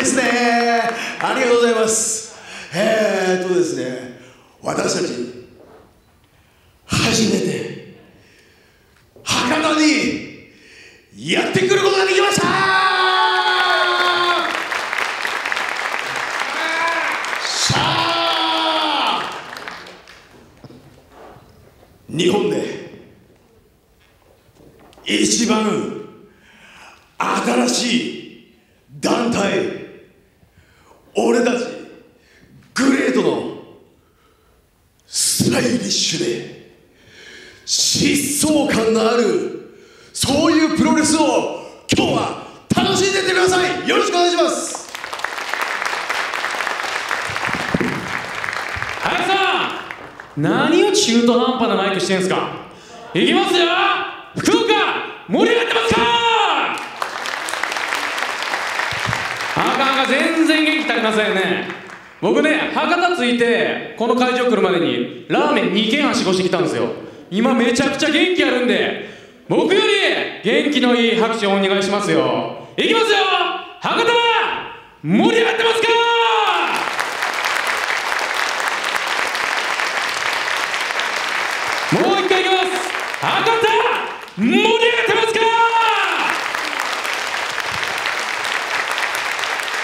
ですね。ありがとうございます。ですね、私たち初めて博多にやってくることができました。さあ、日本で一番新しい団体、俺たちグレートのスタイリッシュで疾走感のある、そういうプロレスを今日は楽しんでいってください。よろしくお願いします。林さん、何を中途半端なマイクしてんすか。いきますよ。福岡盛り上がってますか。全然元気足りませんね。僕ね、博多着いてこの会場来るまでにラーメン2軒はしごしてきたんですよ。今めちゃくちゃ元気あるんで、僕より元気のいい拍手をお願いしますよ。いきますよ。博多盛り上がってますか。もう一回いきます。博多盛り上がってますか。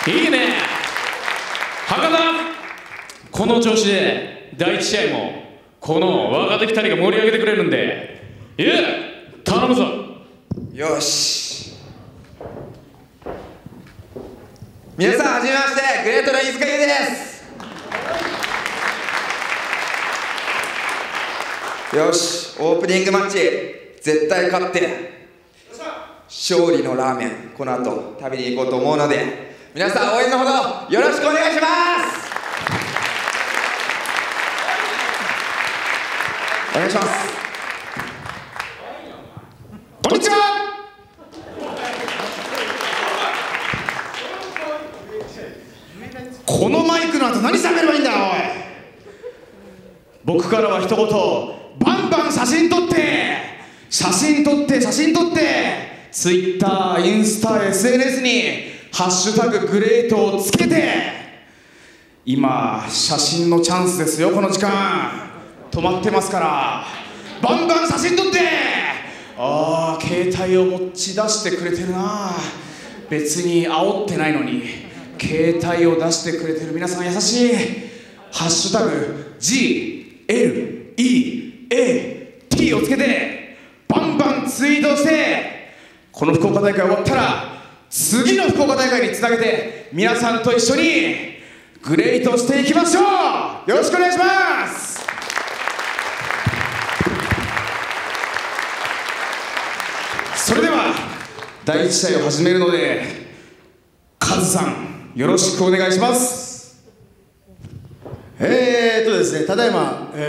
いいね、博多。この調子で第1試合もこの若手2人が盛り上げてくれるんで、ゆう頼むぞ。よし、皆さんはじめまして、グレートの飯塚優です。よし、オープニングマッチ絶対勝って勝利のラーメン、この後食べに行こうと思うので、皆さん応援のほどよろしくお願いします。お願いします。こんにちは。このマイクの後何喋ればいいんだおい。僕からは一言、バンバン写真撮って、写真撮って、写真撮って、ツイッター、インスタ、SNS にハッシュタググレートをつけて、今写真のチャンスですよ。この時間止まってますから、バンバン写真撮って。ああ、携帯を持ち出してくれてるな。別に煽ってないのに携帯を出してくれてる皆さん優しい。ハッシュタグ GLEAT をつけてバンバンツイートして、この福岡大会終わったら次の福岡大会につなげて、皆さんと一緒にグレートしていきましょう。よろしくお願いします。それでは第1試合を始めるので、カズさんよろしくお願いします。ですね、ただいま、グレ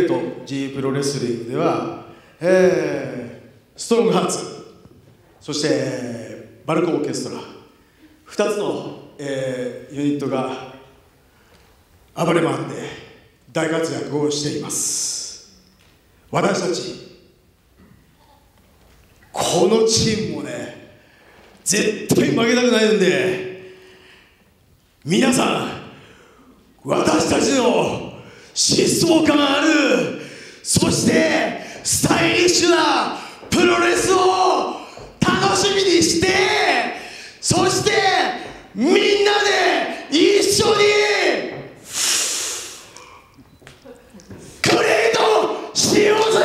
ート G プロレスリングでは、ストロングハーツ、そしてバルコオーケストラ、2つの、ユニットが暴れ回って大活躍をしています。私たちこのチームもね、絶対負けたくないんで、皆さん私たちの疾走感ある、そしてスタイリッシュなプロレスを楽しみにして、そしてみんなで一緒にグレートしようぜ。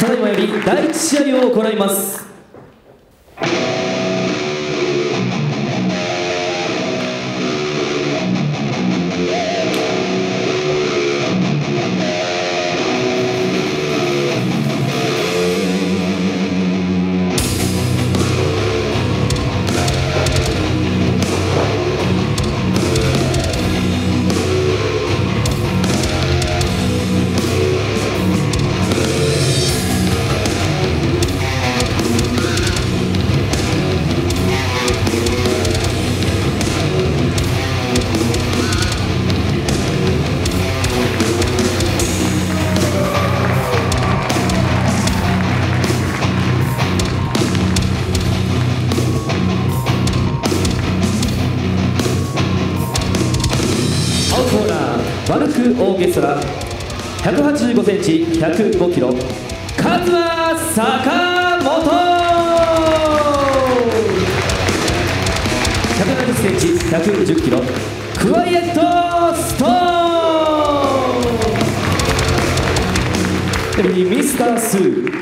ただいまより第1試合を行います。オーケストラ 185cm105kg KAZMA SAKAMOTO 170cm110kg クワイエットストーン。次にミスタースー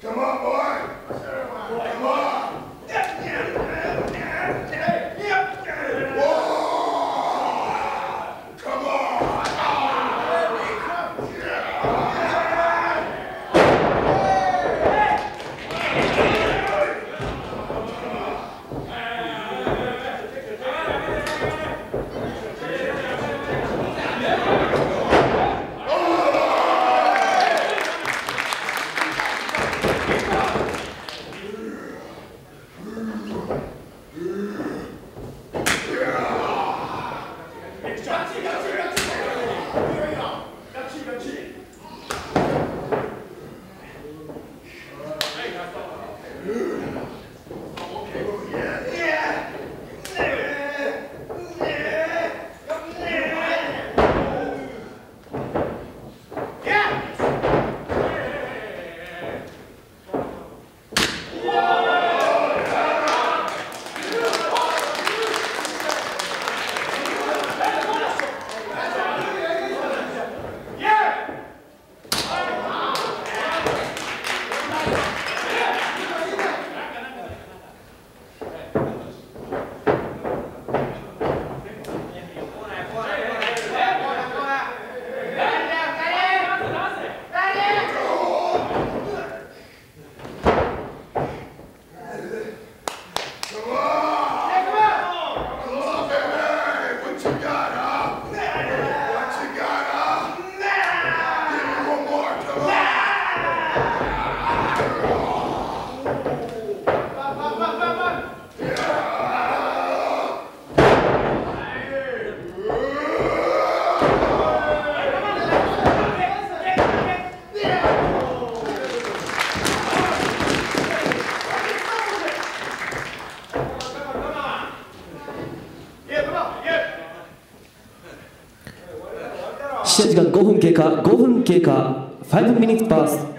Come on, boy! Come on! 試合時間5分経過、5分経過、5 minutes past。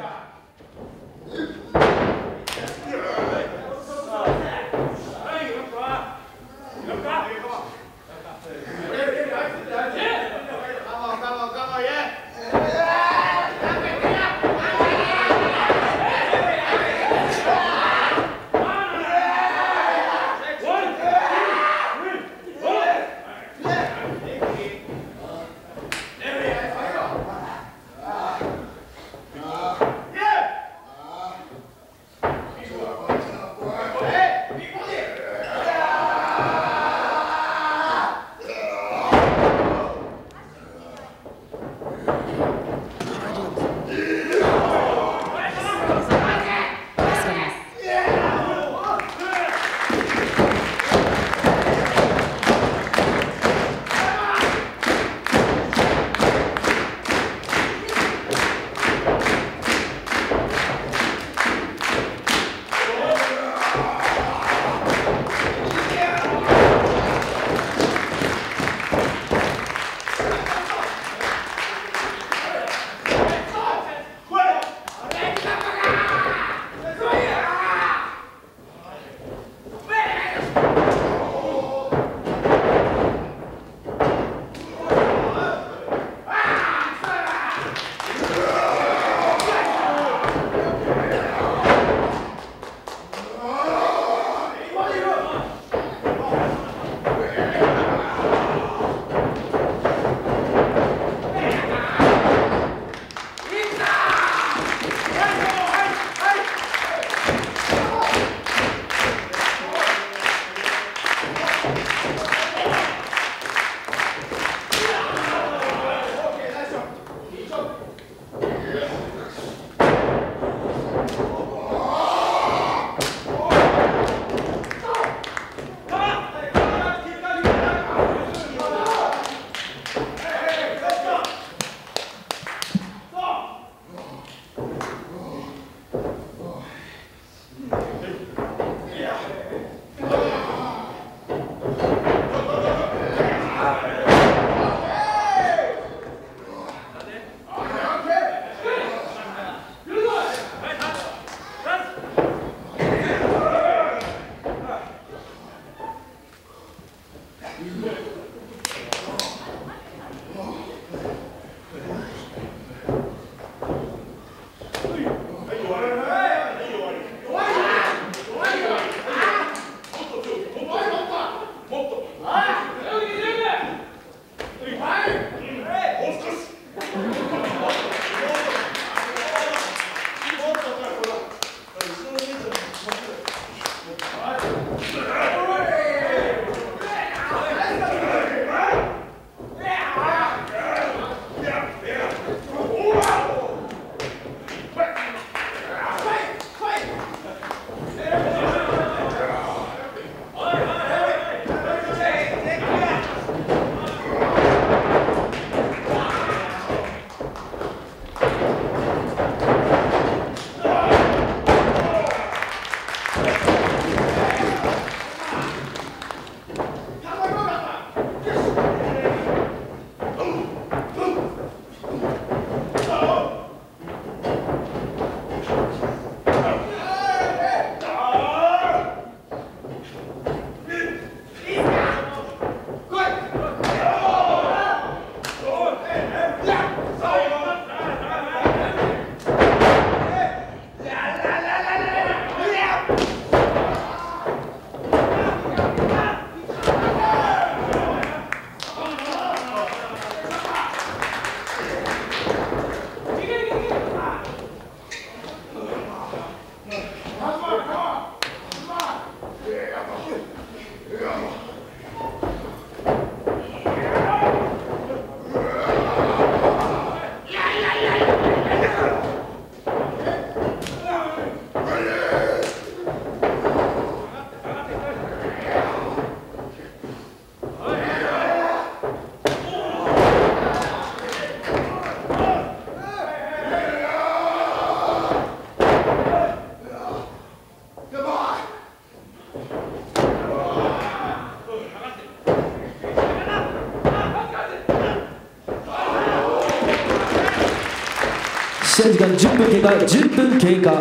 間10分経過、10分経過、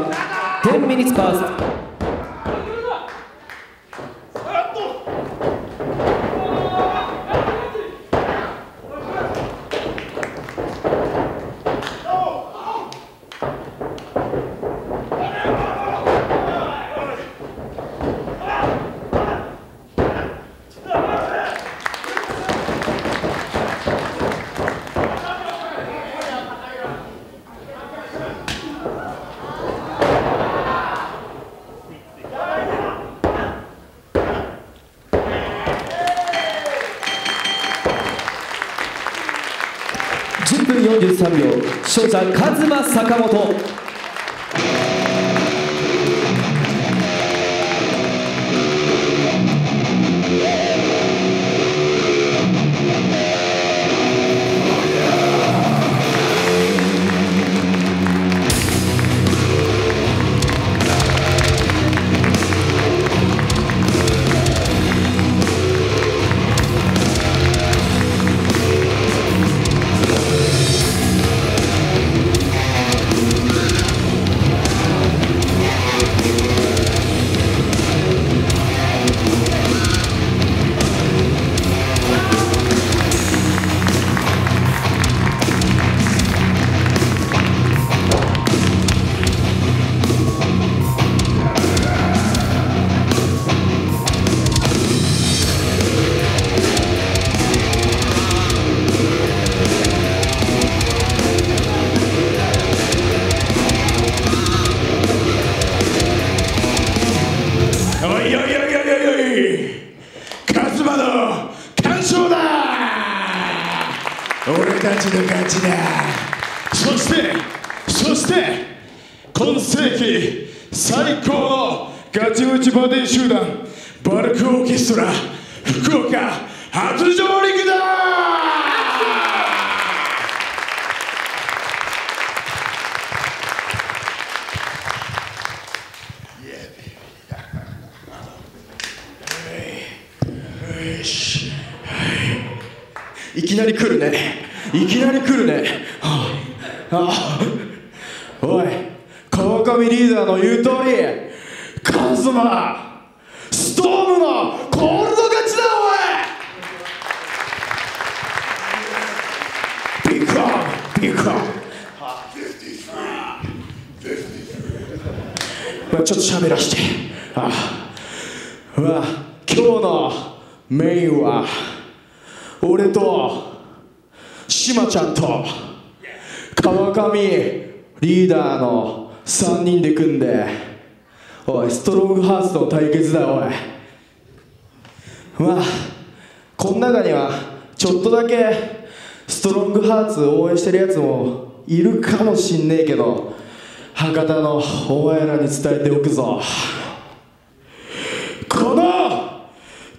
10ミニッツパース。10分43秒、勝者KAZMA SAKAMOTO。俺たちの勝ちだ。そして今世紀最高のガチムチバディ集団バルクオーケストラ福岡初上陸だ。いきなり来るね。はあ、おい、川上リーダーの言う通り、KAZMAストームのコールド勝ちだ。おい、ビッグアップ、まあ、ちょっと喋らして。今日のメインは俺とシマちゃんと川上リーダーの3人で組んで、おい、ストロングハーツの対決だ。おい、まあこの中にはちょっとだけストロングハーツ応援してるやつもいるかもしんねえけど、博多のお前らに伝えておくぞ。この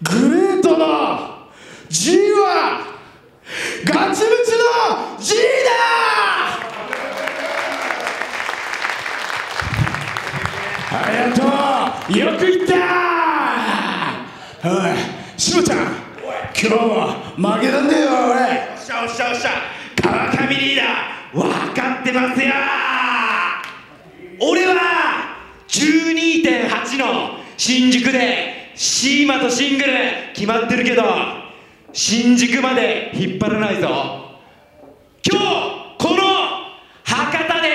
グレートのG はガチムチの G だ。ありがとう、よく言った。おい、しもちゃん、今日も負けたんだよ。俺、おっしゃ、川上リーダー分かってますよ。俺は 12.8 の新宿でシーマとシングル決まってるけど、新宿まで引っ張らないぞ。今日この博多で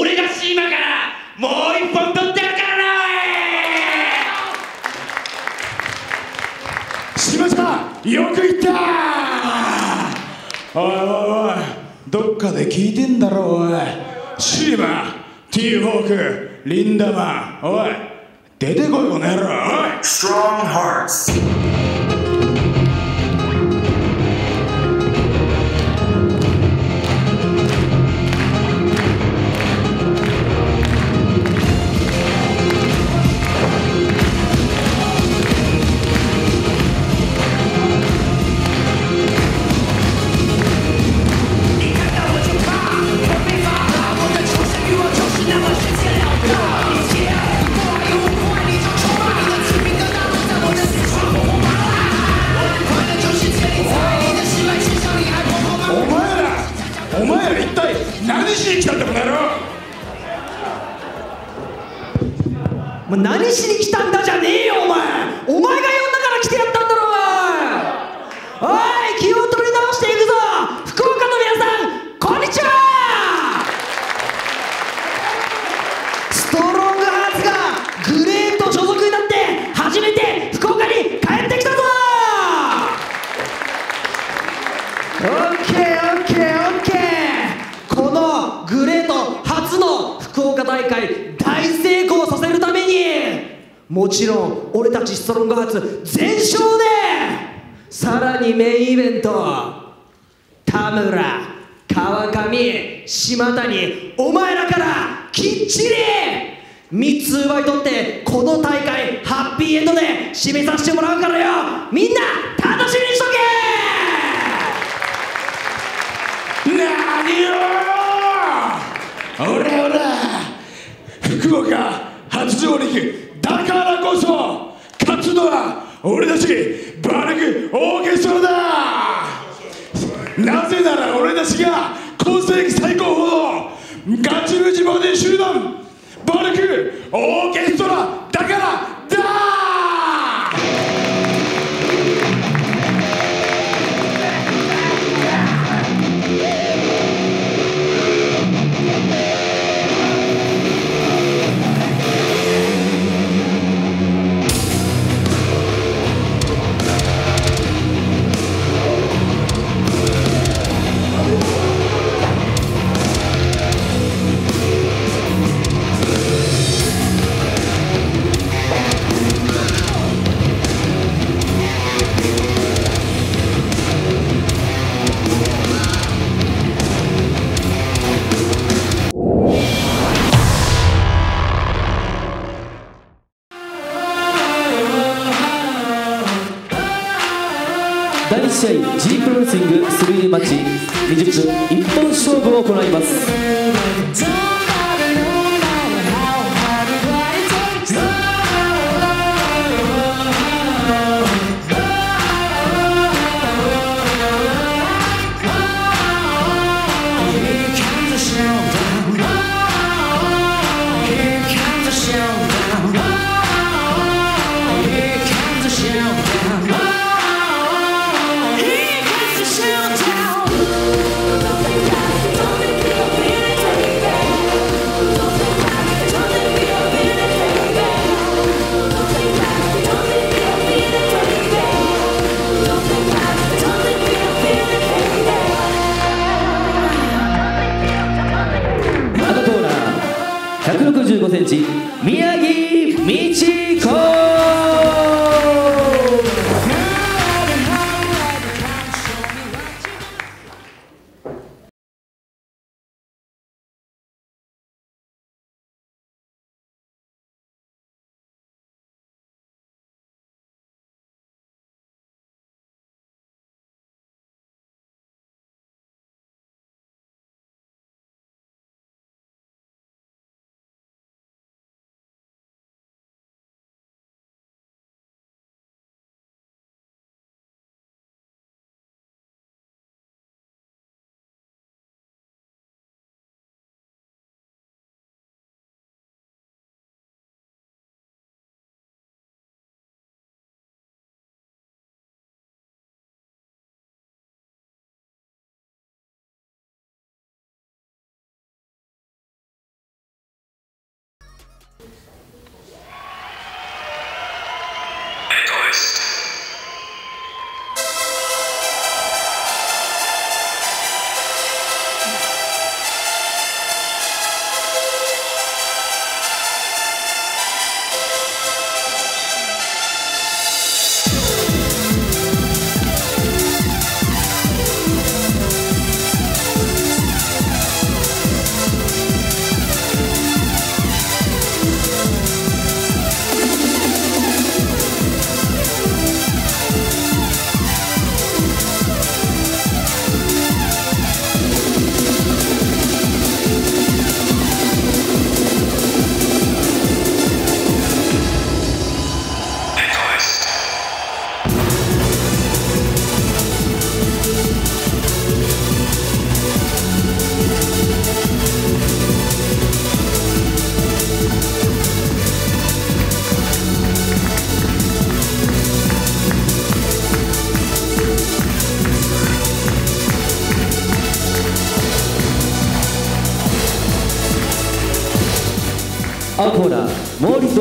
俺がシーマからもう一本取ってやるからな。シマちゃん、よく言った。おい、どっかで聞いてんだろ。おい、シーマ、T-Hawk、リンダマン、おい、出てこいこの野郎。おい、ストロングハーツ。しに来たんだじゃねえよお前。お前が呼んだから来てやったんだろお前。おい、気を取り直していくぞ。福岡の皆さん、こんにちは。ストロングハーツがGLEAT所属になって初めて福岡に帰ってきたぞ。OKOKOK。このGLEAT初の福岡大会大成功させるために、もちろん俺たちストロングハーツ全勝で、さらにメインイベント、田村、川上、島谷、お前らからきっちり3つ奪い取って、この大会ハッピーエンドで締めさせてもらうからよ、みんな楽しみにしとけ。何よ、俺はな、福岡初上陸だからこそ勝つのは俺たちバルクオーケストラだ。なぜなら俺たちが今世紀最高峰のガチムチバディ集団バルクオーケストラだからだ。第1試合 G プロレスリング 3D マッチ20分一本勝負を行います。165cm、宮城美智子。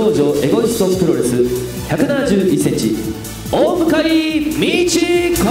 道場エゴイストプロレス171センチ、大向かいみちこ。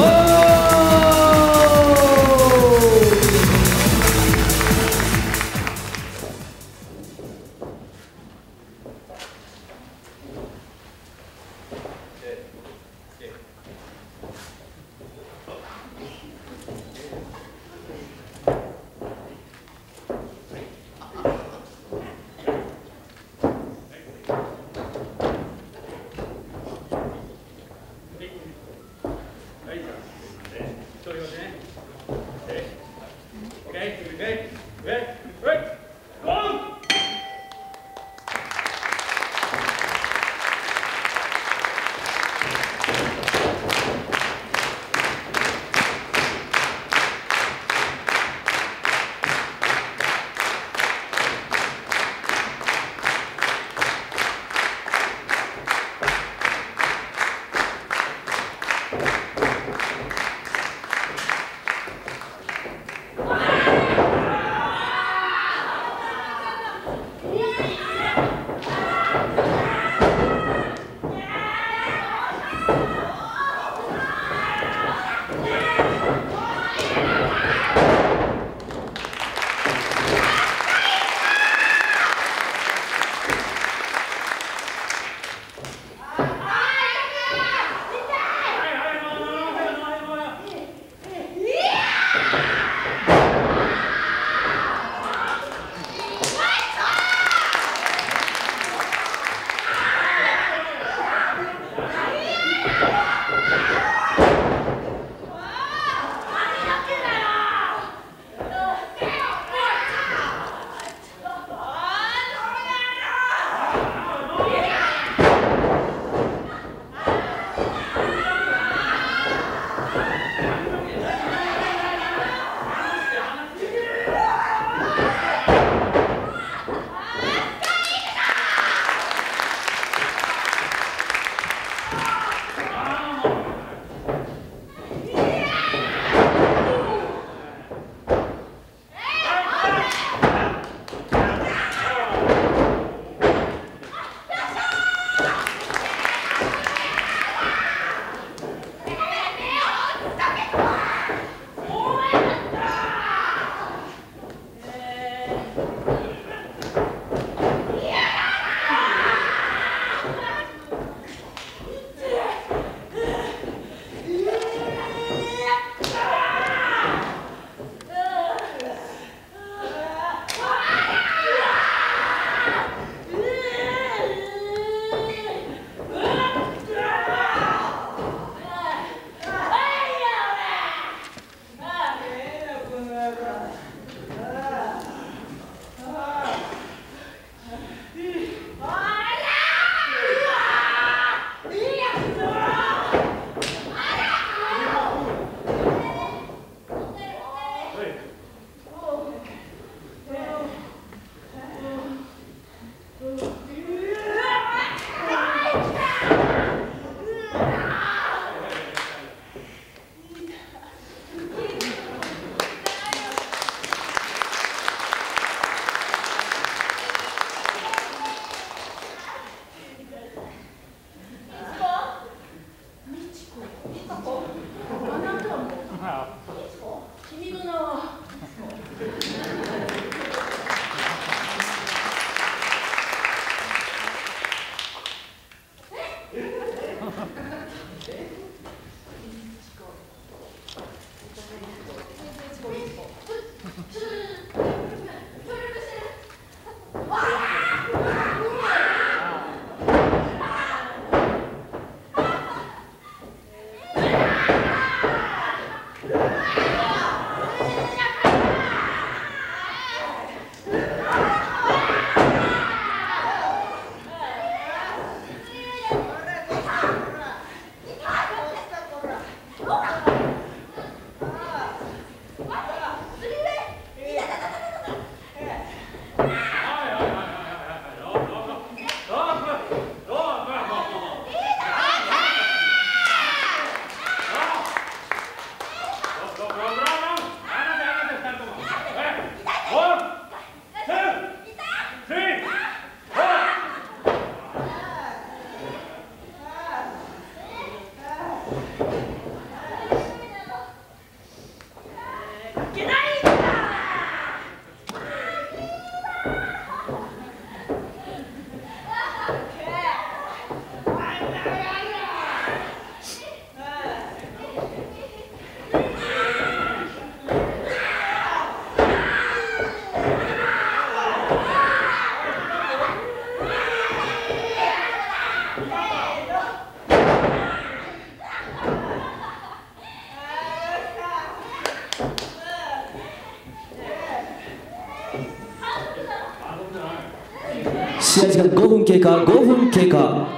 試合時間5分経過。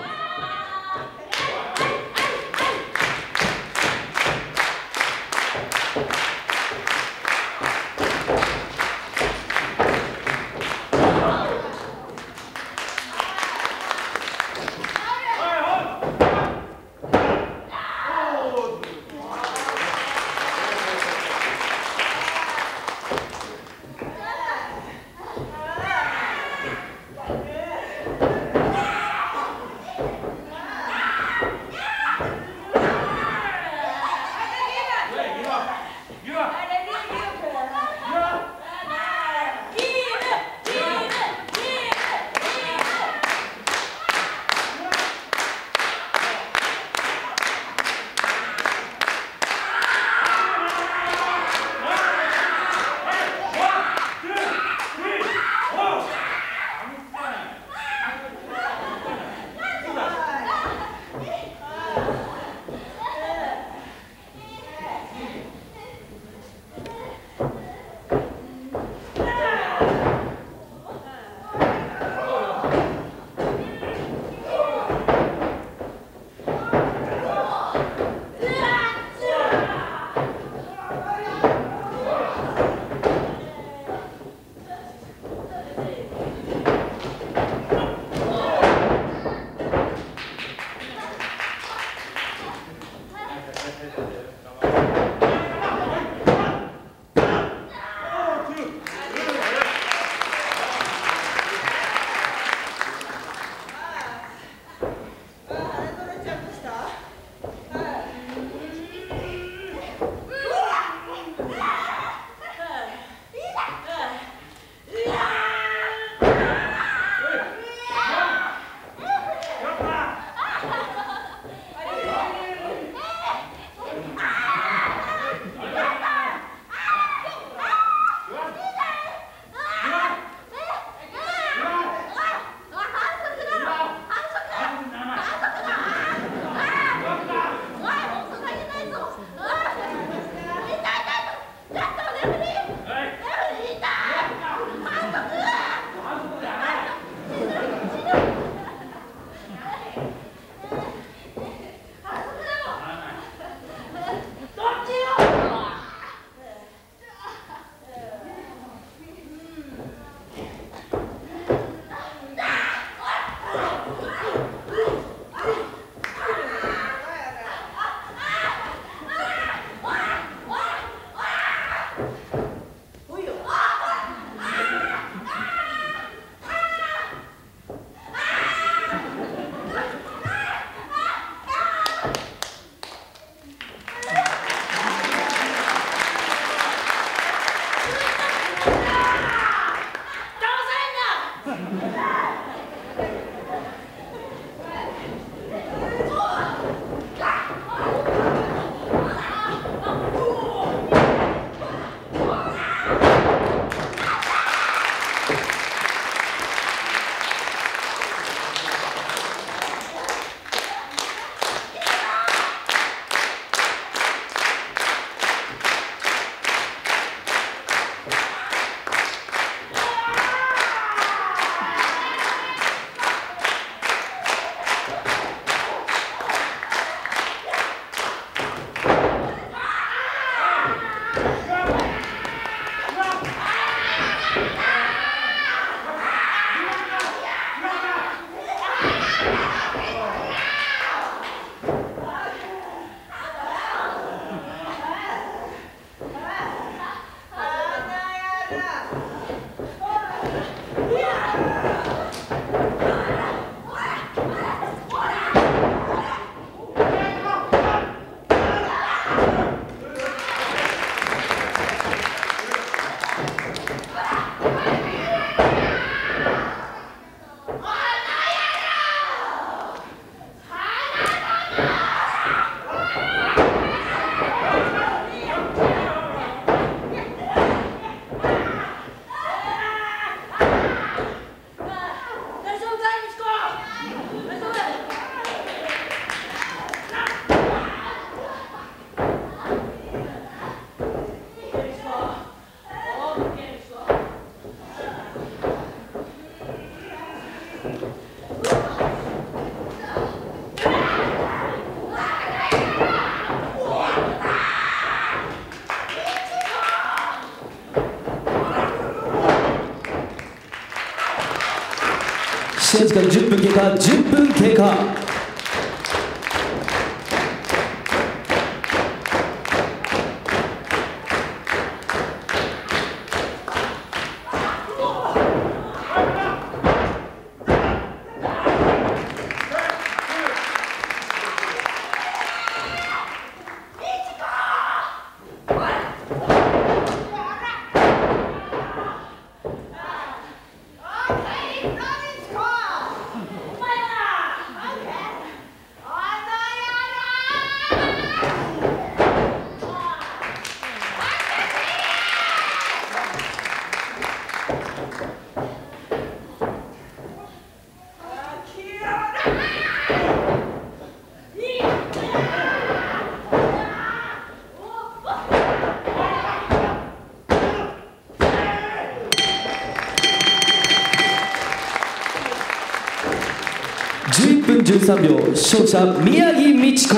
時間10分経過、10分経過。13秒、勝者宮城美智子。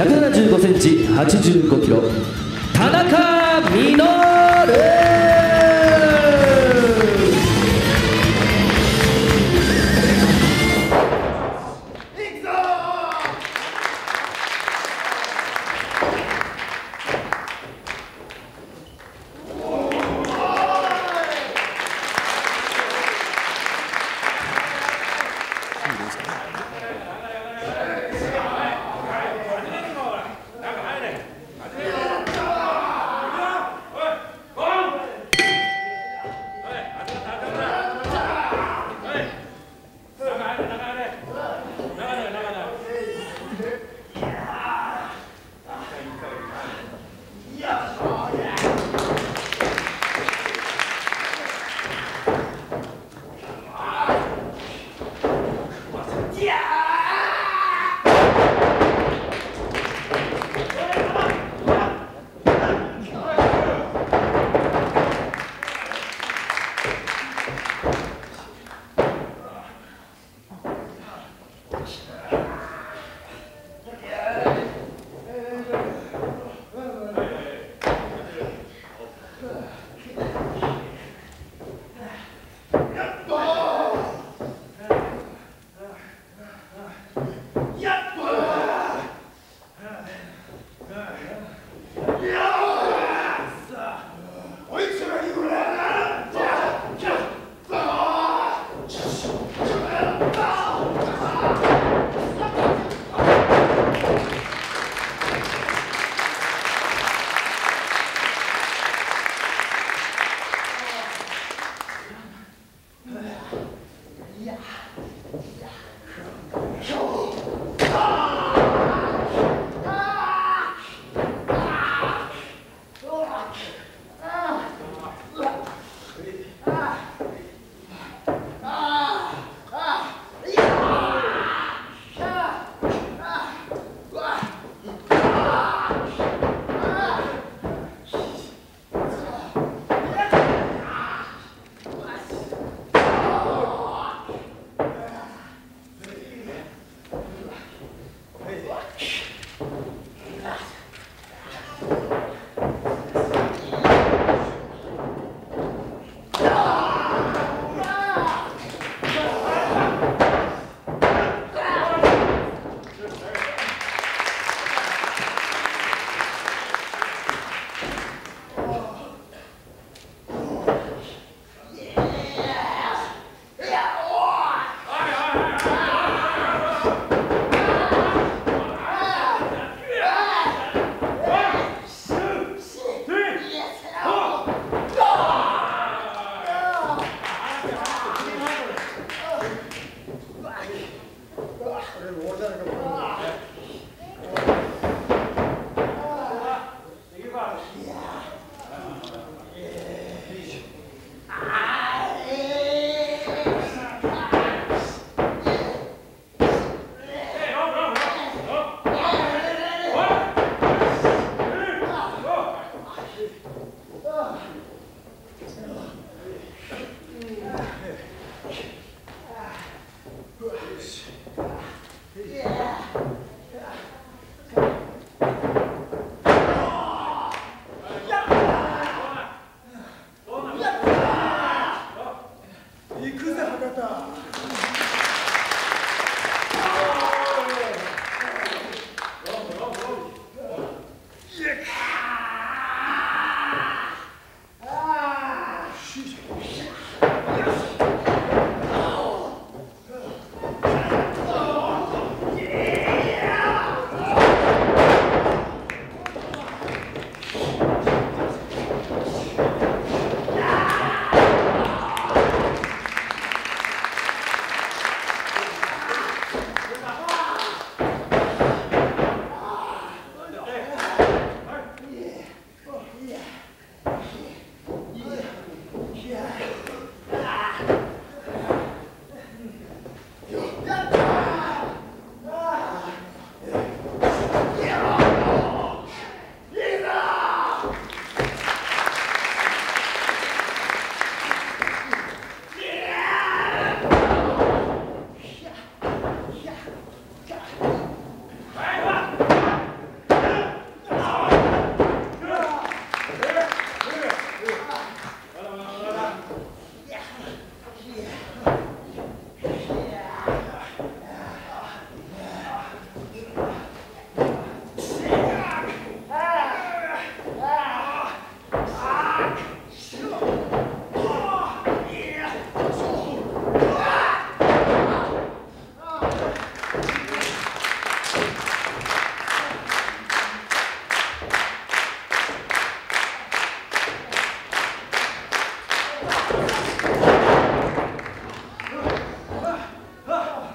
175センチ、85キロ、田中実。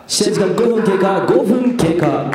試合時間5分経過。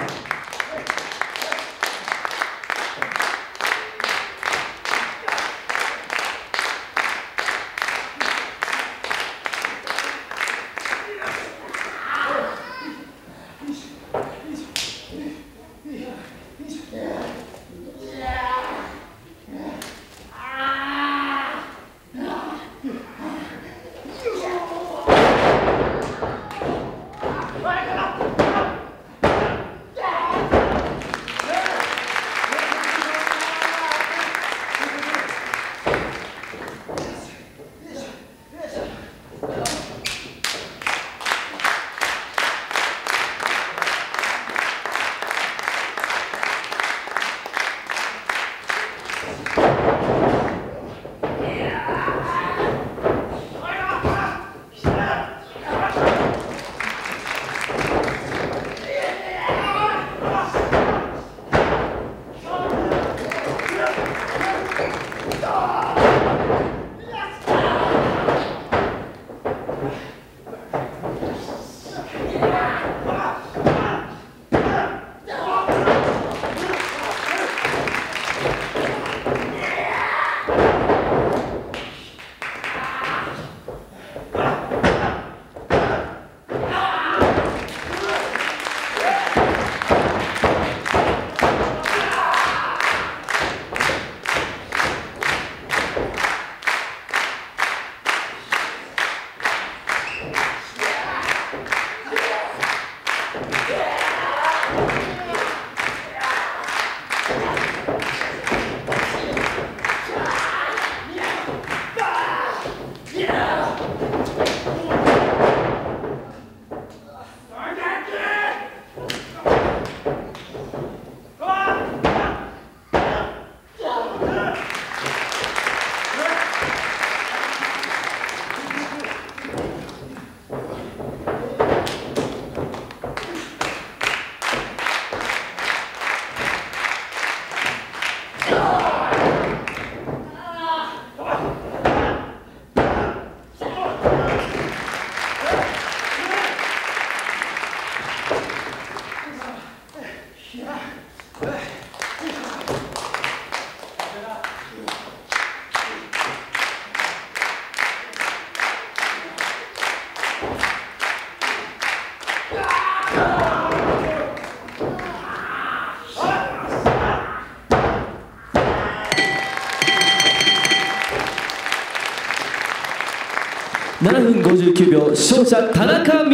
7分59秒、勝者田中実。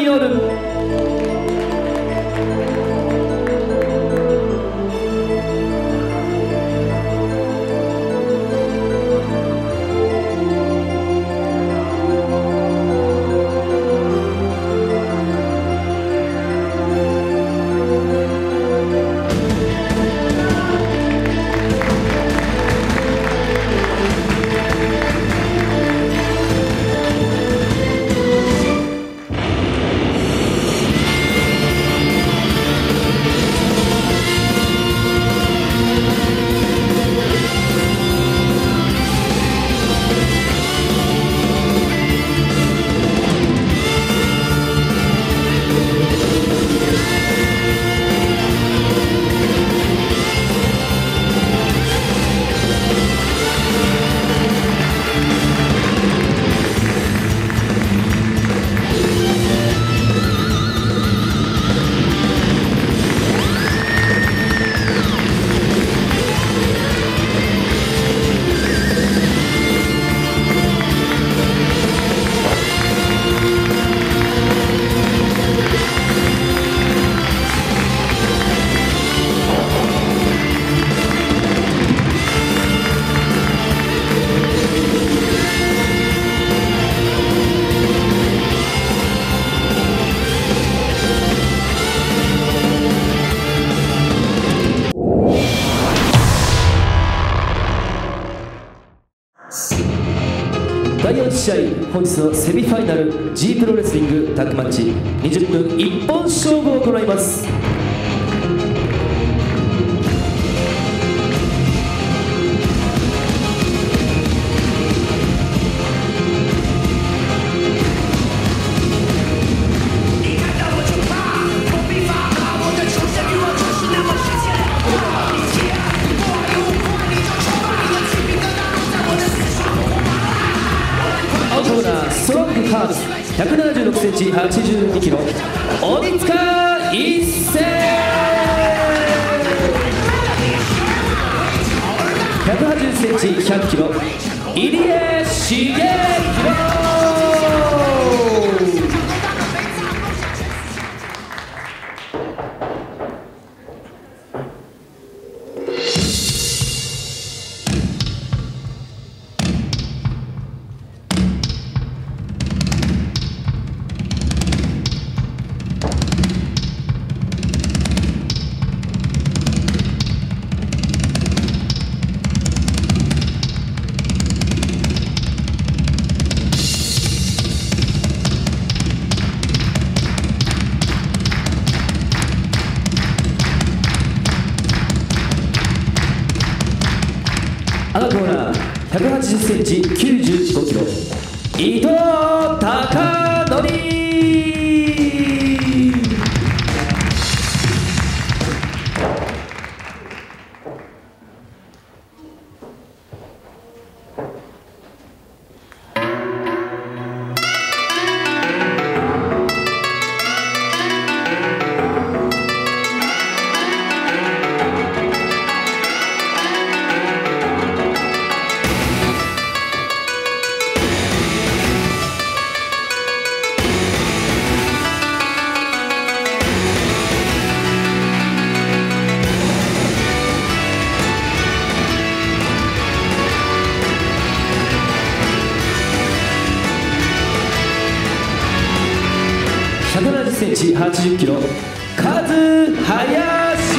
試合、本日のセミファイナル G プロレスリングタッグマッチ、20分一本勝負を行います。ストロングハーツ 176cm82kg 鬼塚一世 180cm100kg 入江茂弘。赤コーナー 180cm95kg 伊藤孝則。170cm80kg カズハヤシ。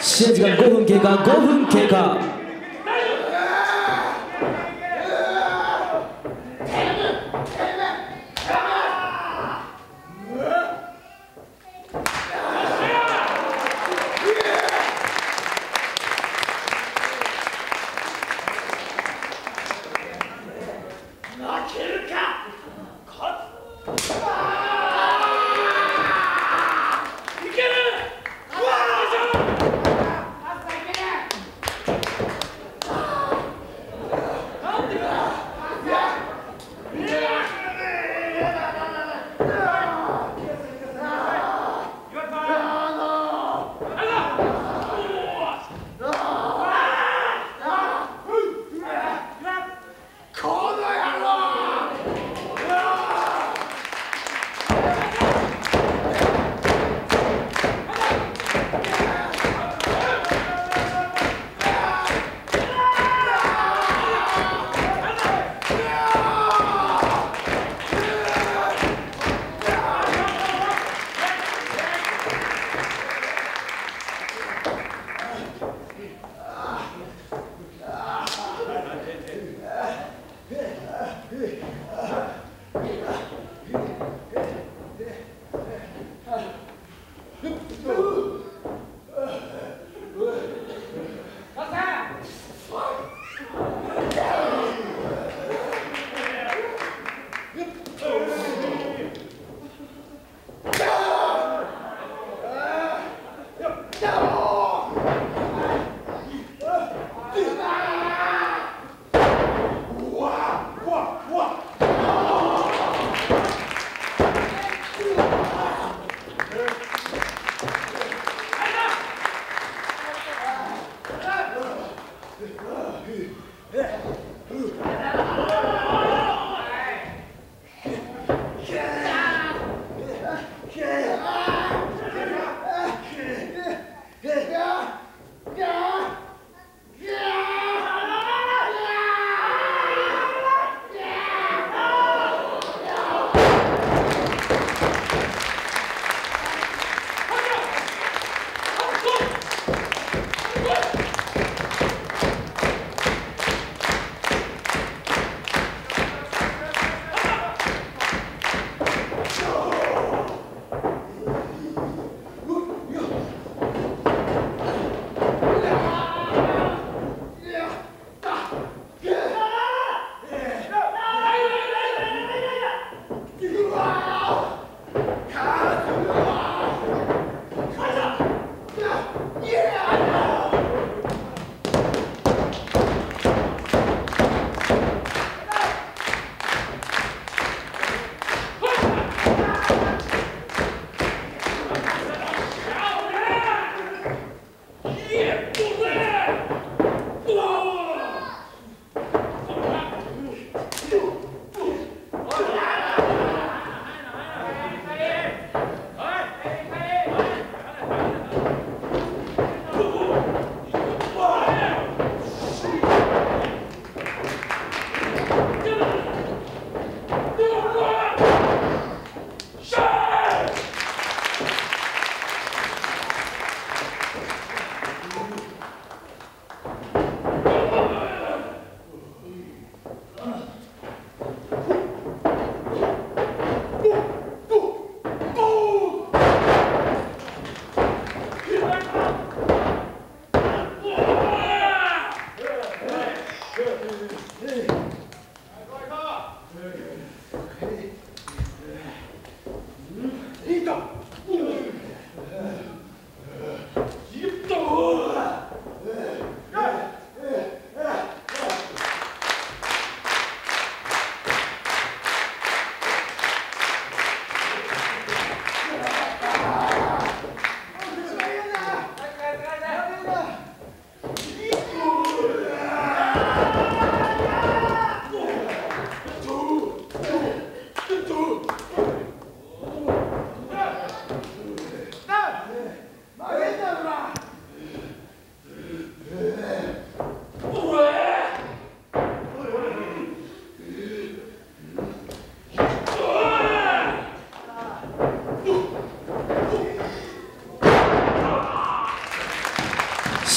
試合時間5分経過。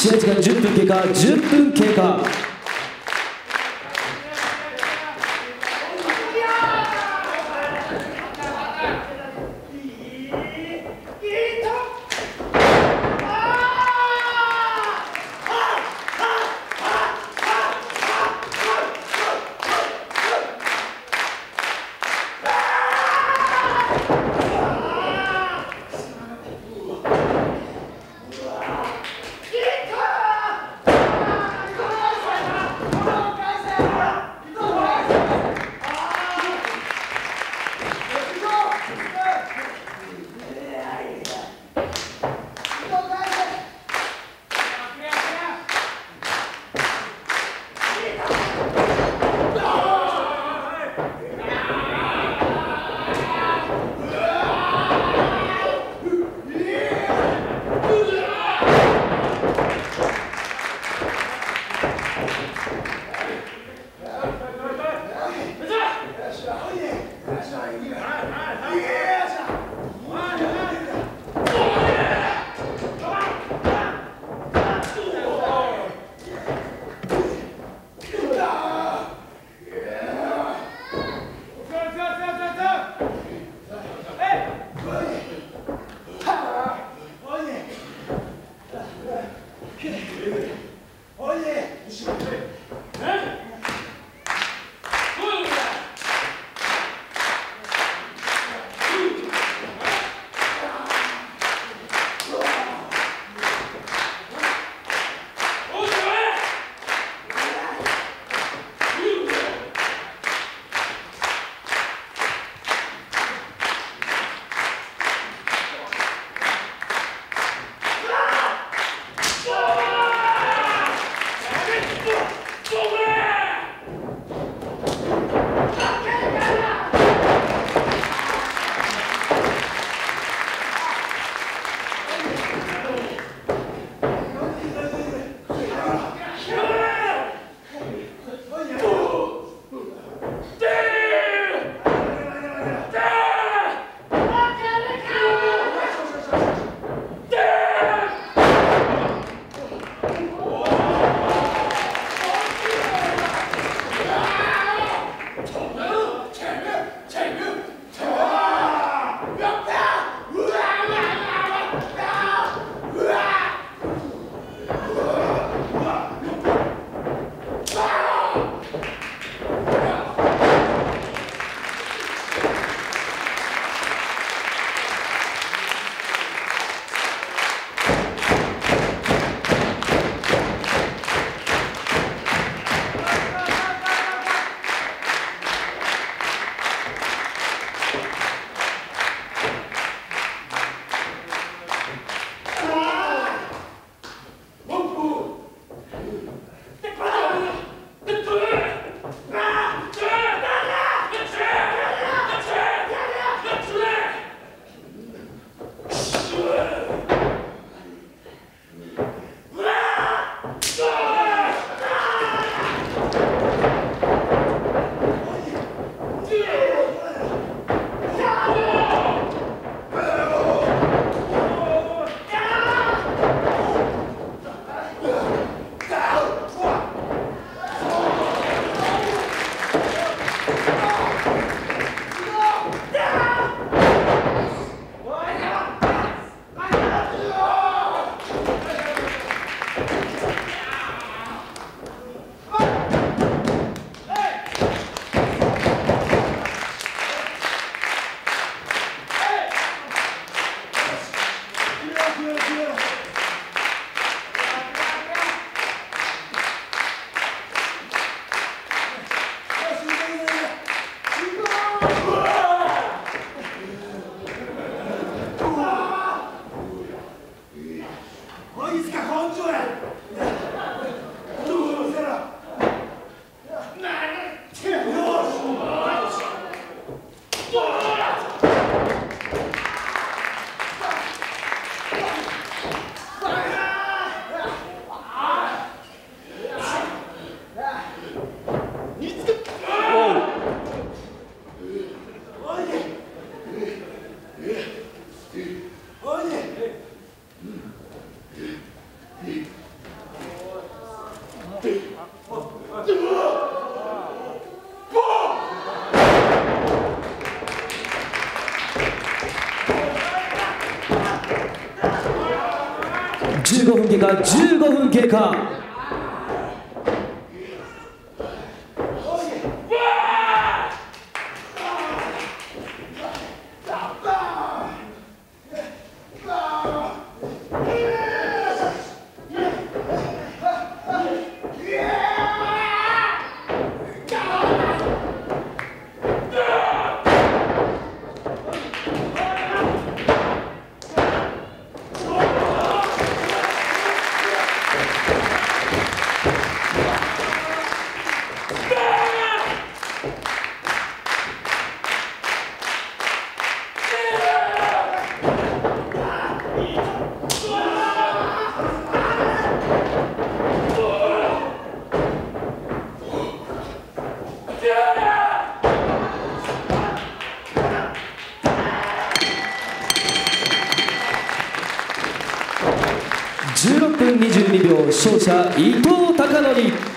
試合時間10分経過、10分経過。15分経過、15分経過。16分22秒、勝者伊藤孝則。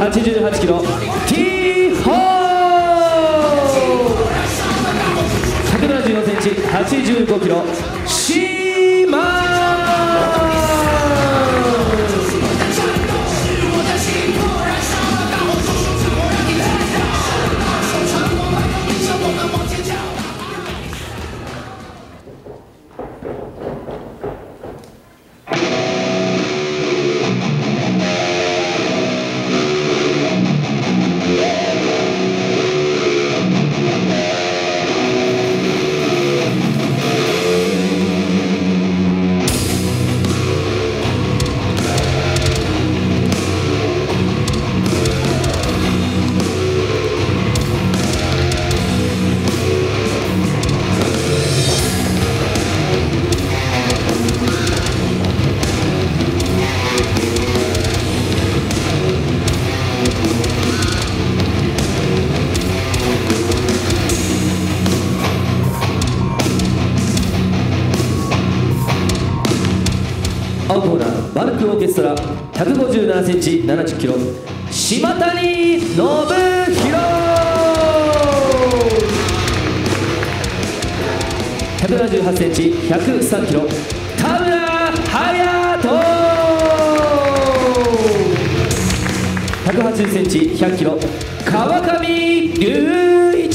88kg、T-Hawk 174cm、85kg、オーケストラ 157cm、70kg、島谷信弘。178センチ、103キロ、田村隼人。180センチ、100キロ、川上隆一。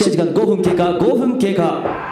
試合時間5分経過。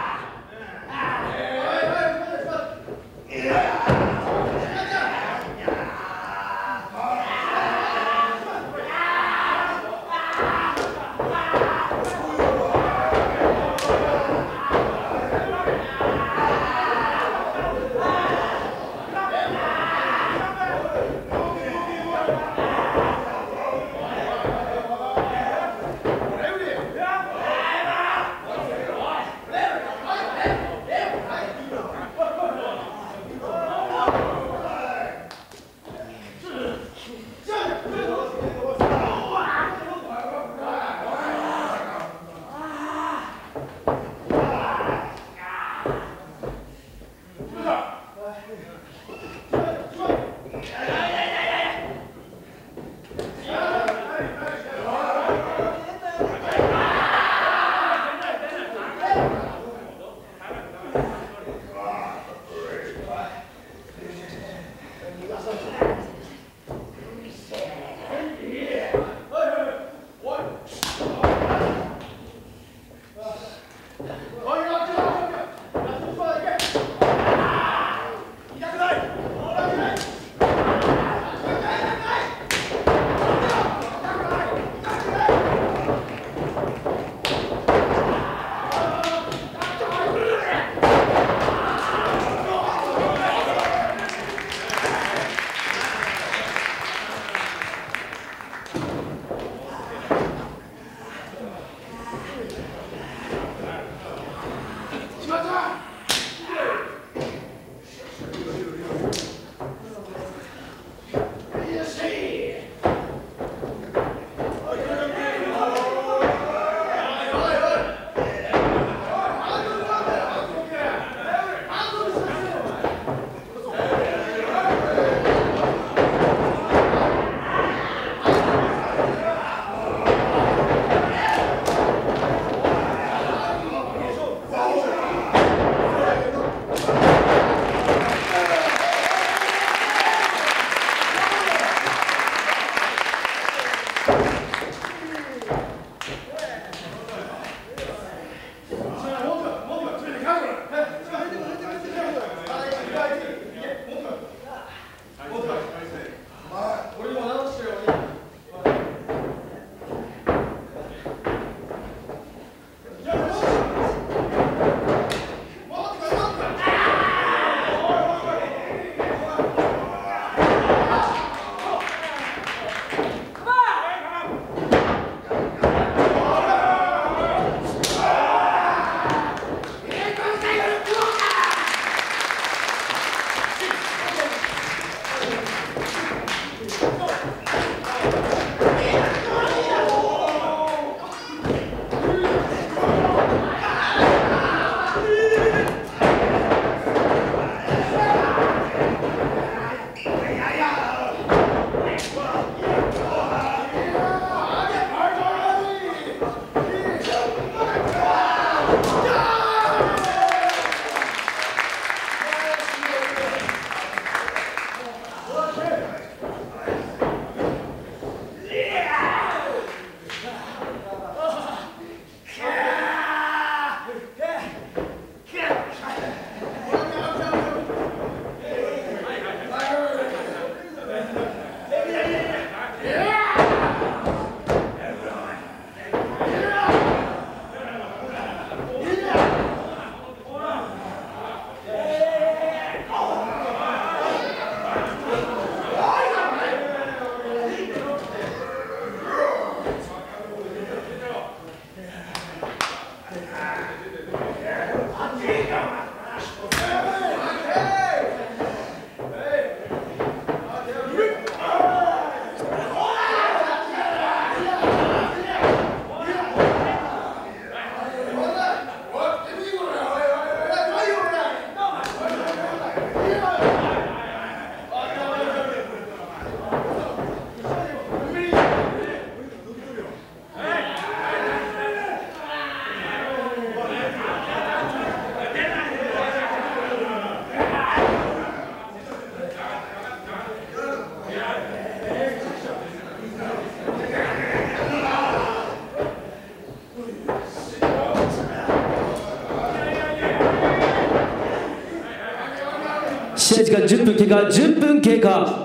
して時間10分経過、10分経過。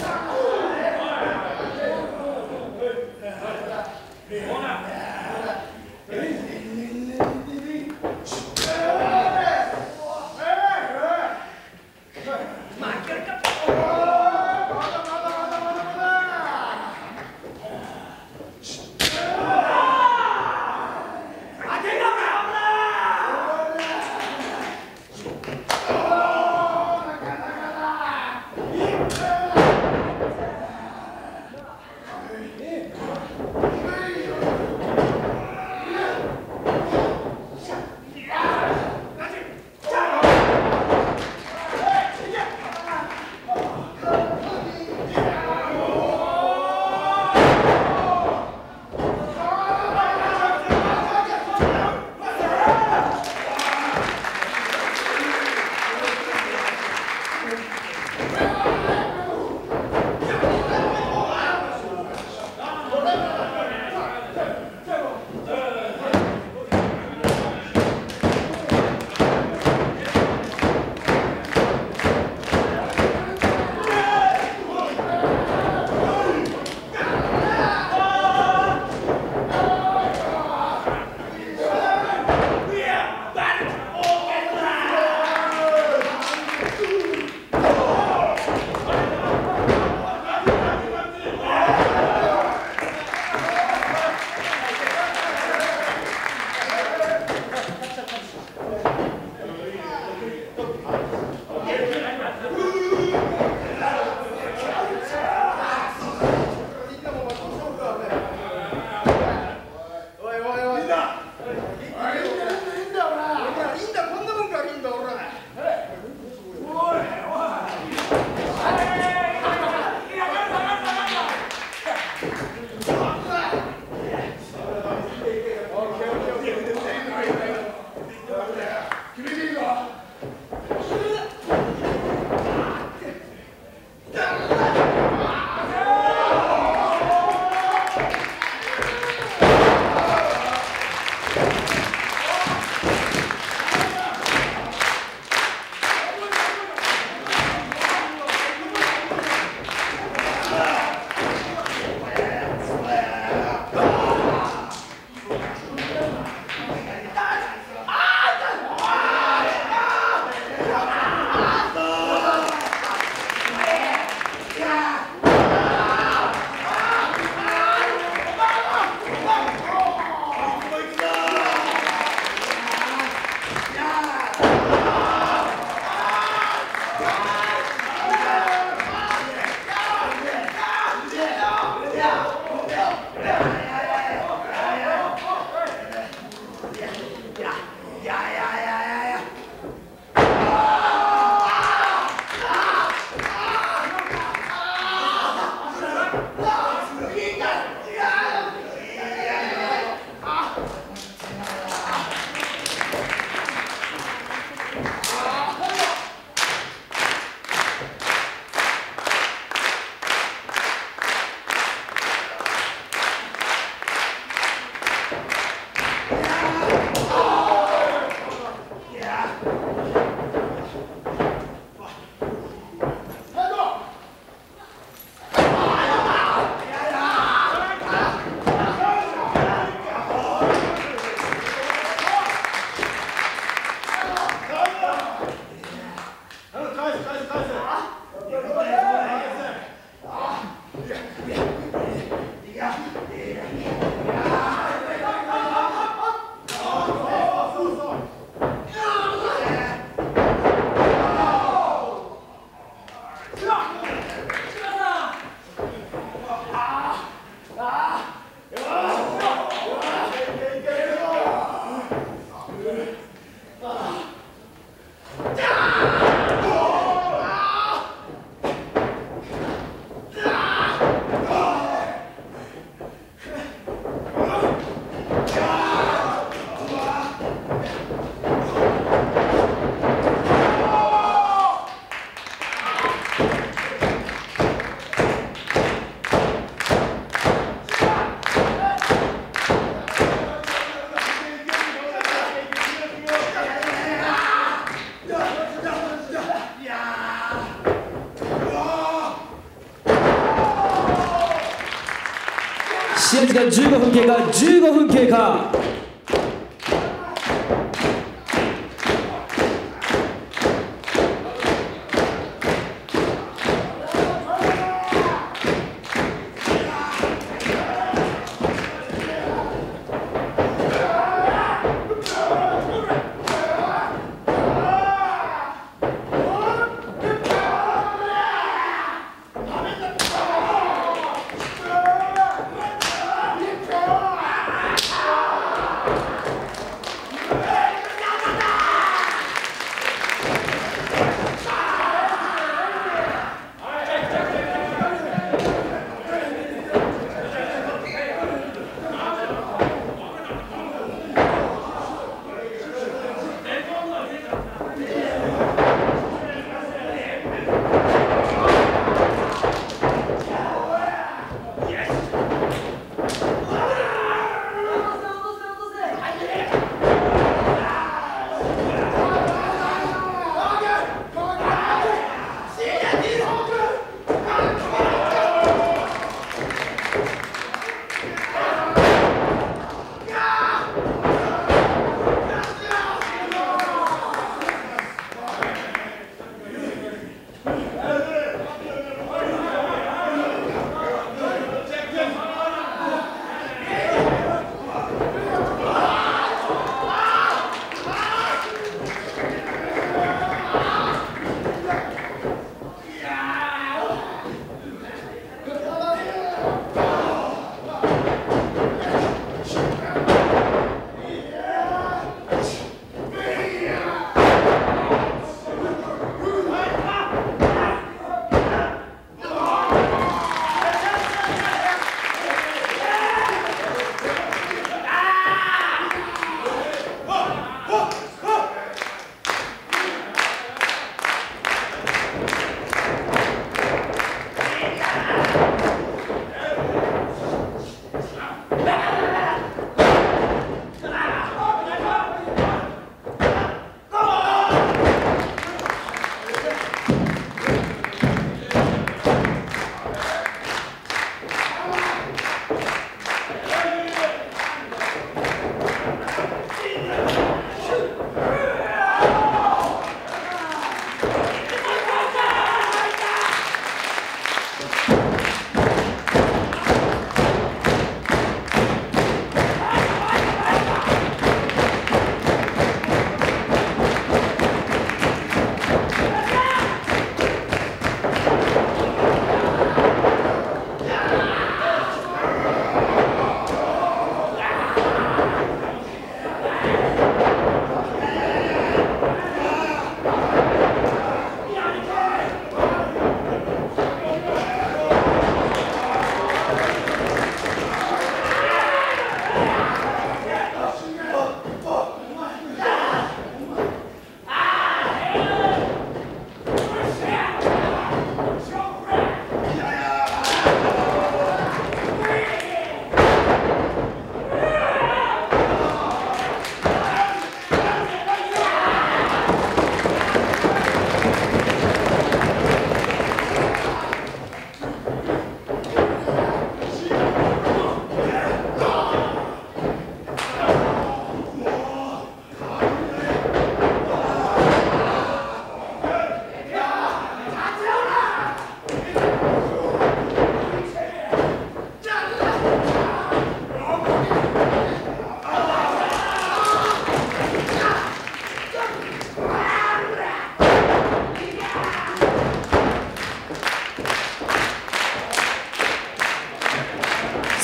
時間15分経過、15分経過。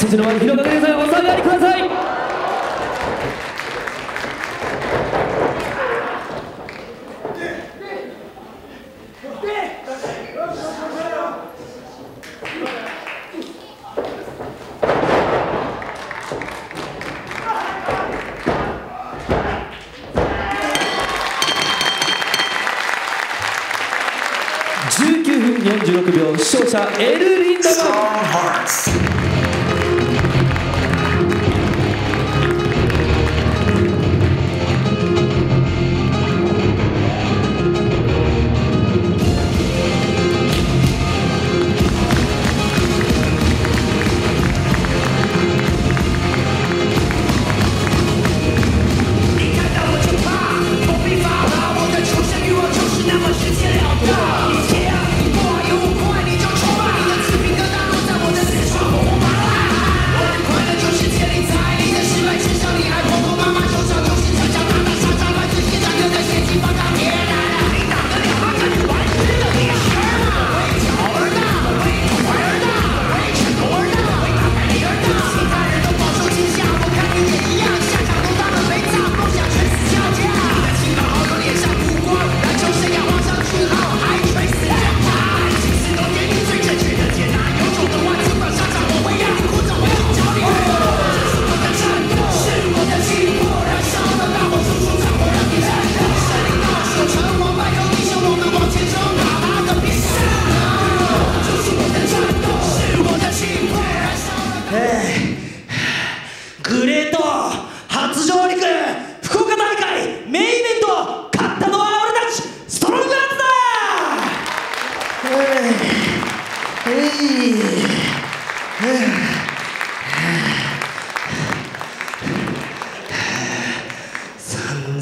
そちらまで広がってください。お下がりください。19分46秒、勝者エル・リンダマン。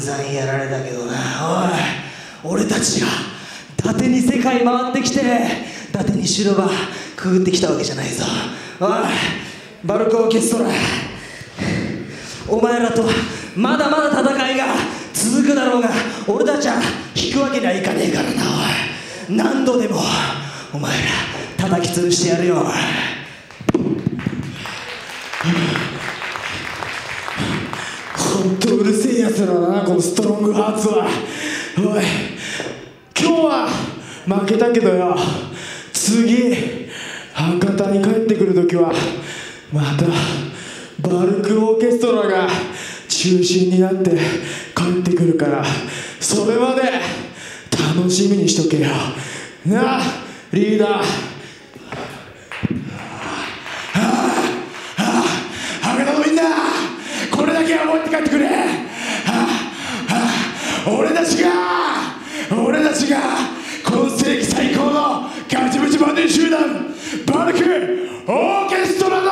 散やられたけどな、おい、俺たちが伊達に世界回ってきて、伊達に白馬くぐってきたわけじゃないぞ。おい、バルコ・オーケストラ、お前らとまだまだ戦いが続くだろうが、俺たちは引くわけにはいかねえからな、おい。何度でもお前ら叩き潰してやるよ。ほんとうるせえやつらだな、このストロングハーツは。おい、今日は負けたけどよ、次博多に帰ってくるときはまたバルクオーケストラが中心になって帰ってくるから、それまで楽しみにしとけよな、リーダー。俺たちが今世紀最高のガチムチバンディ集団バルクオーケストラだ。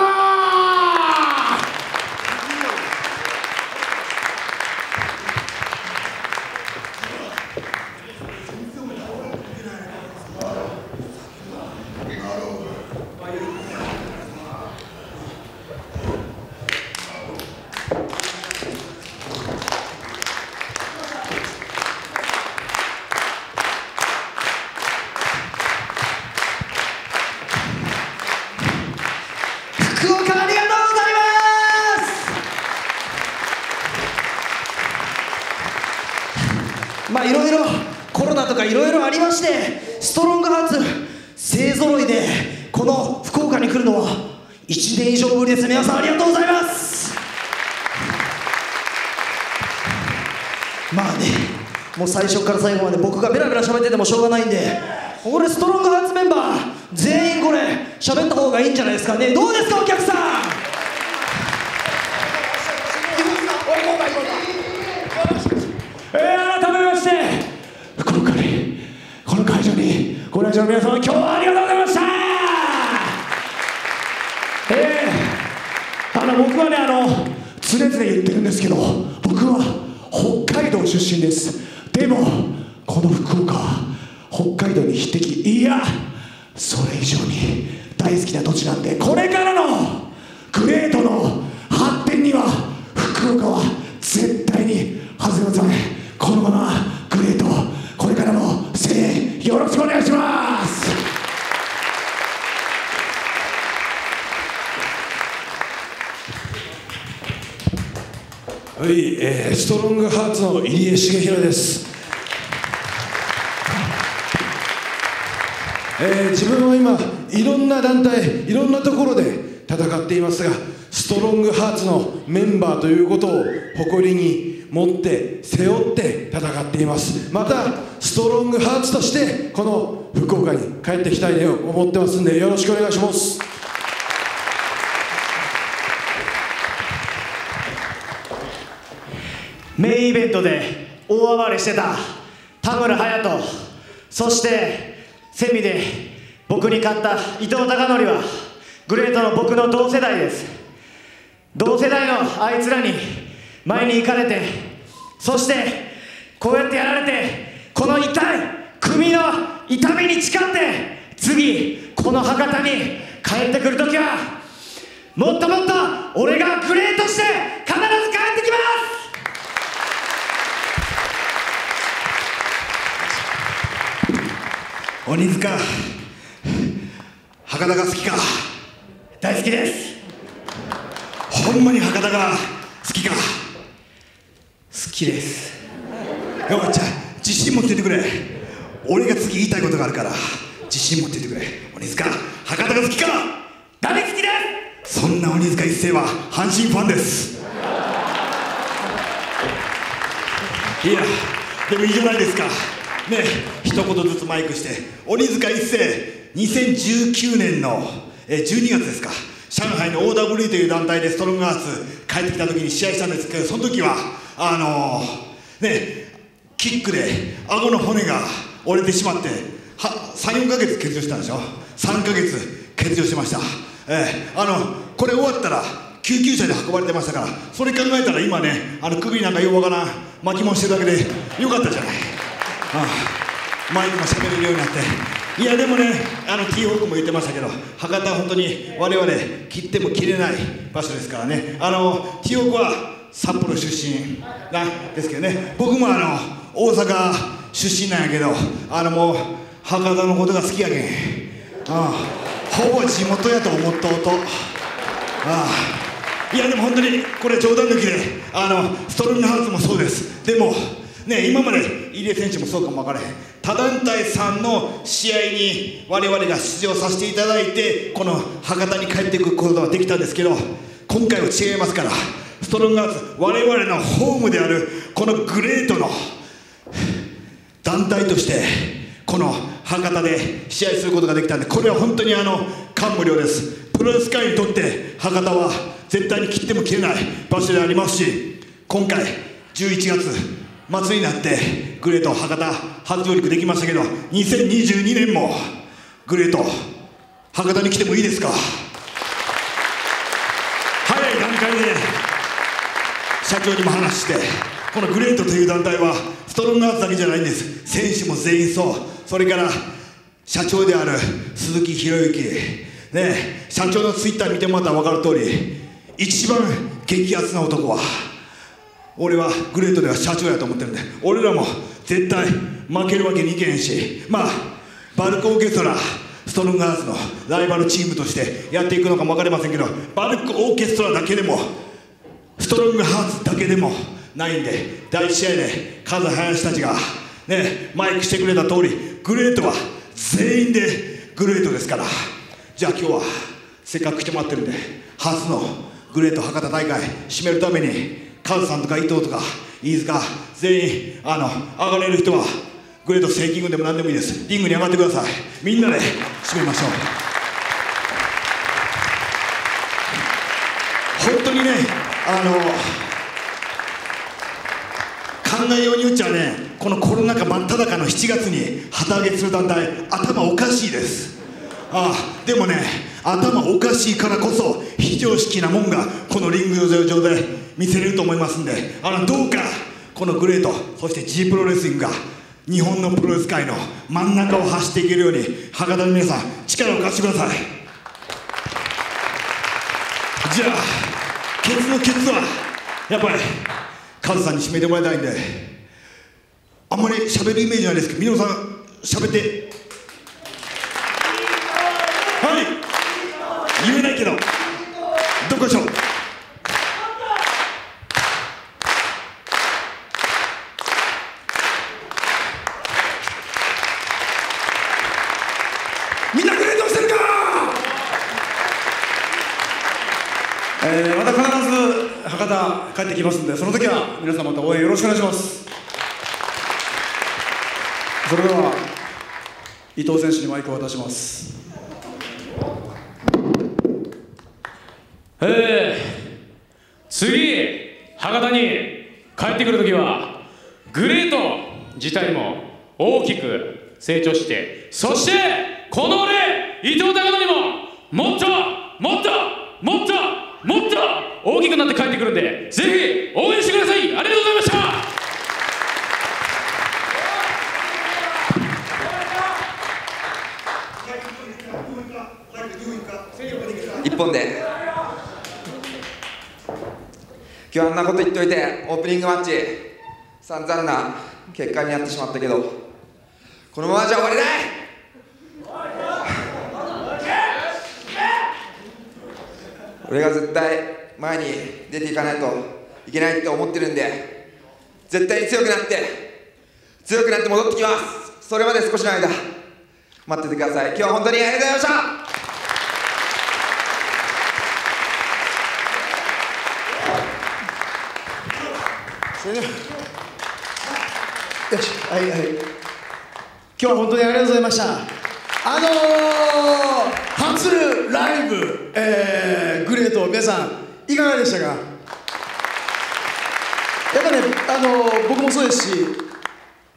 まあいろいろコロナとかいろいろありまして、ストロングハーツ勢ぞろいでこの福岡に来るのは1年以上ぶりです。皆さんありがとうございます。まあね、もう最初から最後まで僕がベラベラ喋っててもしょうがないんで、俺ストロングハーツメンバー全員これ喋った方がいいんじゃないですかね。どうですかお客さん。ご来場の皆様、今日はありがとうございました。僕はね、常々言ってるんですけど、僕は北海道出身です。でもこの福岡は北海道に匹敵、いやそれ以上に大好きな土地なんで、これからのグレートの発展には福岡は絶対に外れません。このままグレート、これからの声援よろしくお願いします。はい、ストロングハーツの入江茂弘です。自分は今いろんな団体、いろんなところで戦っていますが、ストロングハーツのメンバーということを誇りに持って背負って戦っています。またストロングハーツとしてこの福岡に帰ってきたいと思ってますんで、よろしくお願いします。メインイベントで大暴れしてた田村隼人、そしてセミで僕に勝った伊藤孝則はグレートの僕の同世代です。同世代のあいつらに前に行かれて、そしてこうやってやられて、この痛い首の痛みに誓って次この博多に帰ってくるときはもっともっと俺がグレートして必ず帰ってきます。鬼塚、博多が好きか。大好きです。ほんまに博多が好きか。好きです。よかった、自信持っていてくれ。俺が次言いたいことがあるから自信持っていてくれ。鬼塚、博多が好きか。誰好きです。そんな鬼塚一成は阪神ファンです。いやでもいいじゃないですかねえ、一言ずつマイクして。鬼塚一成、2019年の12月ですか、上海の OW という団体でストロングハーツ帰ってきた時に試合したんですけど、その時はキックで顎の骨が折れてしまって3、4ヶ月欠場したんでしょ。3ヶ月欠場しました。これ終わったら救急車で運ばれてましたから、それ考えたら今ね、首なんかようわからん巻き物してるだけでよかったじゃない。ああ、マイクもしゃべれるようになって。いやでもね、T-Hawk も言ってましたけど、博多は本当に我々切っても切れない場所ですからね。T-Hawk は札幌出身なんですけどね、僕も大阪出身なんやけど、もう博多のことが好きやけん、ああ、ほぼ地元やと思った音。ああ、いやでも本当にこれ冗談抜きで、ストロングハーツもそうです。でもね、今まで入江選手もそうかも分からへん、他団体さんの試合に我々が出場させていただいて、この博多に帰っていくことができたんですけど、今回は違いますから。ストロングハーツ、我々のホームであるこのGLEATの団体としてこの博多で試合することができたんで、これは本当に感無量です。プロレス界にとって博多は絶対に切っても切れない場所でありますし、今回11月末になってGLEAT博多初上陸できましたけど、2022年もGLEAT博多に来てもいいですか。早い段階で社長にも話して、このGLEATという団体はストロングハーツだけじゃないんです。選手も全員そう、それから社長である鈴木博之ね、社長のツイッター見てもらったら分かる通り、一番激アツな男は、俺はGLEATでは社長やと思ってるんで、俺らも絶対負けるわけにいけへんし、まあバルクオーケストラ、ストロングハーツのライバルチームとしてやっていくのかも分かりませんけど、バルクオーケストラだけでもストロングハーツだけでもないんで、第1試合でKAZMA林たちがね、マイクしてくれた通り、GLEATは全員でGLEATですから。じゃあ今日はせっかく来てもらってるんで、初のGLEAT博多大会締めるために、カズさんとか伊藤とか飯塚、全員上がれる人はGLEATセーキングでも何でもいいです、リングに上がってください。みんなで締めましょう。本当にね、考えようによっちゃね、このコロナ禍真っただ中の7月に旗揚げする団体、頭おかしいです。ああ、でもね、頭おかしいからこそ非常識なもんがこのリング上で見せれると思いますんで、どうかこのGLEAT、そして G プロレスリングが日本のプロレス界の真ん中を走っていけるように、博多の皆さん力を貸してください。じゃあケツのケツはやっぱりカズさんに締めてもらいたいんで、あんまり喋るイメージないですけど、皆さん喋って。はい、言えないけど、どこでしょう。みんなGLEATしてるか。また必ず博多帰ってきますんで、その時は皆さんまた応援よろしくお願いします。それでは伊藤選手にマイクを渡します。次博多に帰ってくるときはGLEAT自体も大きく成長して、そしてこの俺伊藤孝則ももっともっともっともっと大きくなって帰ってくるんで、ぜひ応援してください。ありがとうございました。1本で今日あんなこと言っておいて、オープニングマッチ散々な結果になってしまったけど、このままじゃ終わりだい。俺が絶対前に出ていかないといけないって思ってるんで、絶対に強くなって強くなって戻ってきます。それまで少しの間待っててください。今日は本当にありがとうございました。よし、はいはい、今日は本当にありがとうございました。初ライブ、GLEAT皆さんいかがでしたか。やっぱね、僕もそうですし、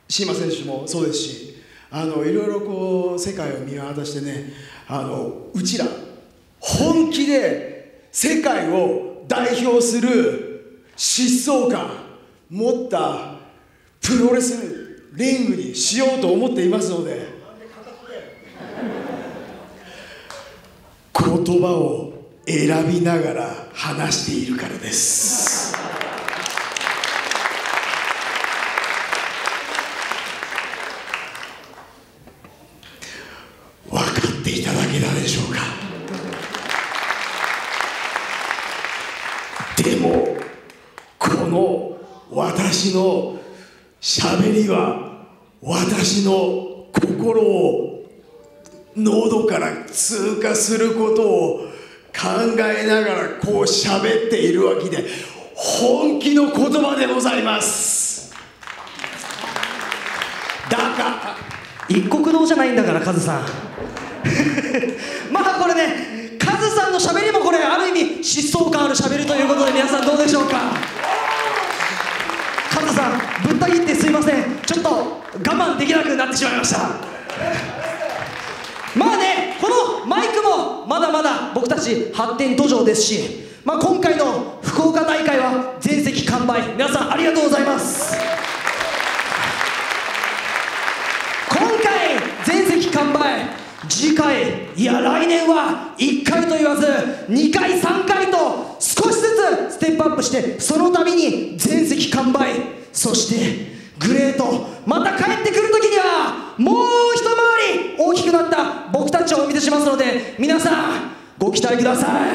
シーマ選手もそうですし、いろいろこう世界を見渡してね、うちら本気で世界を代表する疾走感持ったプロレスリングにしようと思っていますので、言葉を選びながら話しているからです。分かっていただけたでしょうか。でもこの私のしゃべりは私の心を喉から通過することを考えながらこうしゃべっているわけで、本気の言葉でございます。だが一国道じゃないんだから、カズさんまだこれね、カズさんのしゃべりもこれある意味疾走感あるしゃべりということで、皆さんどうでしょうか。カズさんぶった切ってすいません、ちょっと我慢できなくなってしまいましたまあね、このマイクもまだまだ僕たち発展途上ですし、まあ、今回の福岡大会は全席完売、皆さんありがとうございます。今回全席完売、次回いや来年は1回と言わず2回3回と少しずつステップアップして、その度に全席完売、そしてグレート、また帰ってくるときにはもう一回り大きくなった僕たちをお見せしますので、皆さんご期待ください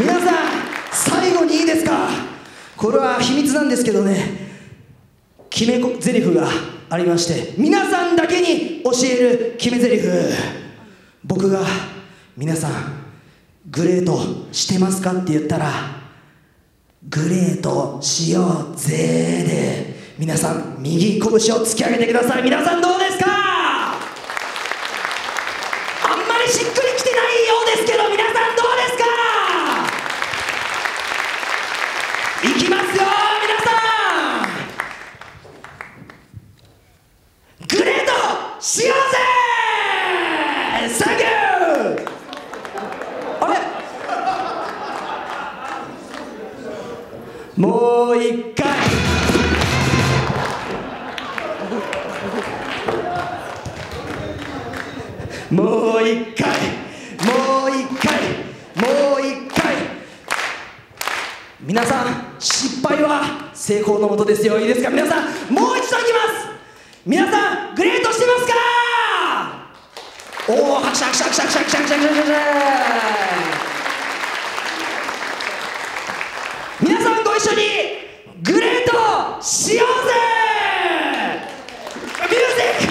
皆さん最後にいいですか、これは秘密なんですけどね、決め台詞がありまして、皆さんだけに教える決め台詞、僕が皆さんグレートしてますかって言ったら、グレートしようぜで皆さん右拳を突き上げてください。皆さんどうですか。あんまりしっくりきてないようですけど、皆さんどうですか。いきますよ皆さん、グレートしようぜ。サンキュー。もう一回もう一回もう一回もう一回、皆さん失敗は成功のもとですよ。いいですか皆さん、もう一度いきます。皆さんグレートしてますか。おお、拍手拍手拍手拍手拍手拍手拍手拍手。皆さんご一緒にグレートしようぜ。ミュージック。本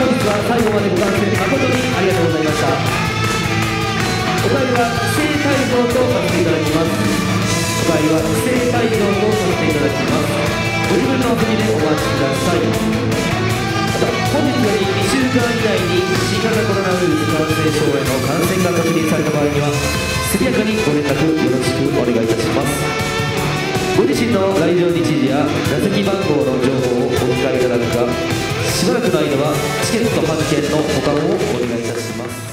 日は最後までご観戦誠にありがとうございました。お帰りは規制改造とさせていただきます。お帰りは規制改造とさせていただきます。ご自分の国でお待ちください。また本日より2週間以内に新型コロナウイルス感染症への感染が確認された場合には、速やかにご連絡よろしくお願いいたします。ご自身の来場日時や座席番号の情報をお伝えいただくか、しばらくの間はチケット発券の保管をお願いいたします。